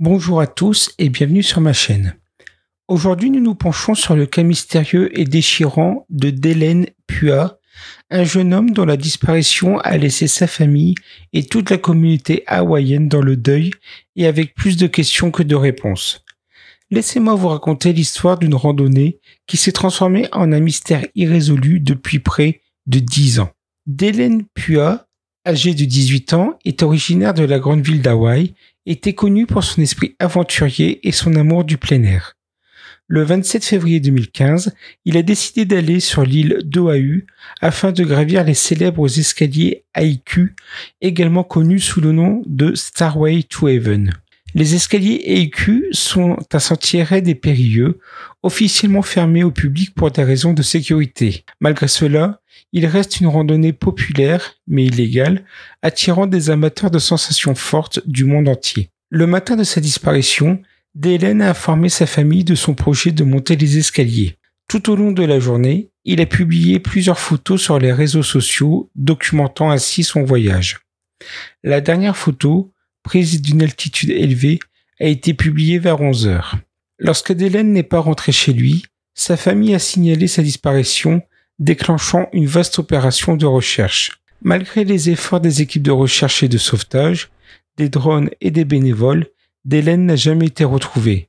Bonjour à tous et bienvenue sur ma chaîne. Aujourd'hui, nous nous penchons sur le cas mystérieux et déchirant de Daylenn Pua, un jeune homme dont la disparition a laissé sa famille et toute la communauté hawaïenne dans le deuil et avec plus de questions que de réponses. Laissez-moi vous raconter l'histoire d'une randonnée qui s'est transformée en un mystère irrésolu depuis près de 10 ans. Daylenn Pua, âgé de 18 ans, est originaire de la grande ville d'Hawaï, était connu pour son esprit aventurier et son amour du plein air. Le 27 février 2015, il a décidé d'aller sur l'île d'Oahu afin de gravir les célèbres escaliers Haiku, également connus sous le nom de Stairway to Heaven. Les escaliers Haiku sont un sentier raide et périlleux, officiellement fermé au public pour des raisons de sécurité. Malgré cela, il reste une randonnée populaire, mais illégale, attirant des amateurs de sensations fortes du monde entier. Le matin de sa disparition, Daylenn a informé sa famille de son projet de monter les escaliers. Tout au long de la journée, il a publié plusieurs photos sur les réseaux sociaux, documentant ainsi son voyage. La dernière photo, prise d'une altitude élevée, a été publiée vers 11 heures. Lorsque Daylenn n'est pas rentré chez lui, sa famille a signalé sa disparition, déclenchant une vaste opération de recherche. Malgré les efforts des équipes de recherche et de sauvetage, des drones et des bénévoles, Daylenn n'a jamais été retrouvé.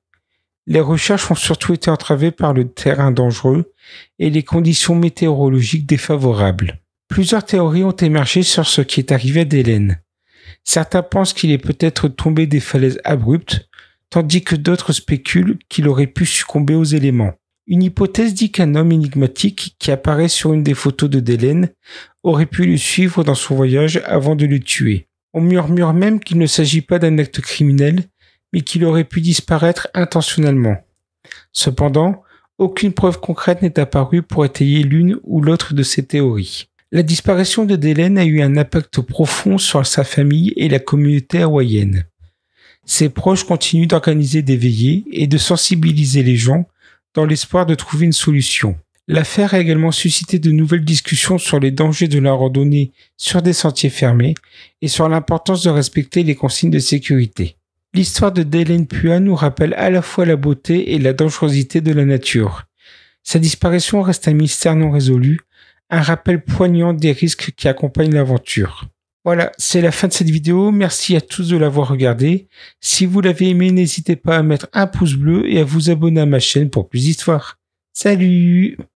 Les recherches ont surtout été entravées par le terrain dangereux et les conditions météorologiques défavorables. Plusieurs théories ont émergé sur ce qui est arrivé à Daylenn. Certains pensent qu'il est peut-être tombé des falaises abruptes, tandis que d'autres spéculent qu'il aurait pu succomber aux éléments. Une hypothèse dit qu'un homme énigmatique qui apparaît sur une des photos de Daylenn aurait pu le suivre dans son voyage avant de le tuer. On murmure même qu'il ne s'agit pas d'un acte criminel, mais qu'il aurait pu disparaître intentionnellement. Cependant, aucune preuve concrète n'est apparue pour étayer l'une ou l'autre de ces théories. La disparition de Daylenn a eu un impact profond sur sa famille et la communauté hawaïenne. Ses proches continuent d'organiser des veillées et de sensibiliser les gens dans l'espoir de trouver une solution. L'affaire a également suscité de nouvelles discussions sur les dangers de la randonnée sur des sentiers fermés et sur l'importance de respecter les consignes de sécurité. L'histoire de Daylenn Pua nous rappelle à la fois la beauté et la dangerosité de la nature. Sa disparition reste un mystère non résolu, un rappel poignant des risques qui accompagnent l'aventure. Voilà, c'est la fin de cette vidéo, merci à tous de l'avoir regardée. Si vous l'avez aimé, n'hésitez pas à mettre un pouce bleu et à vous abonner à ma chaîne pour plus d'histoires. Salut!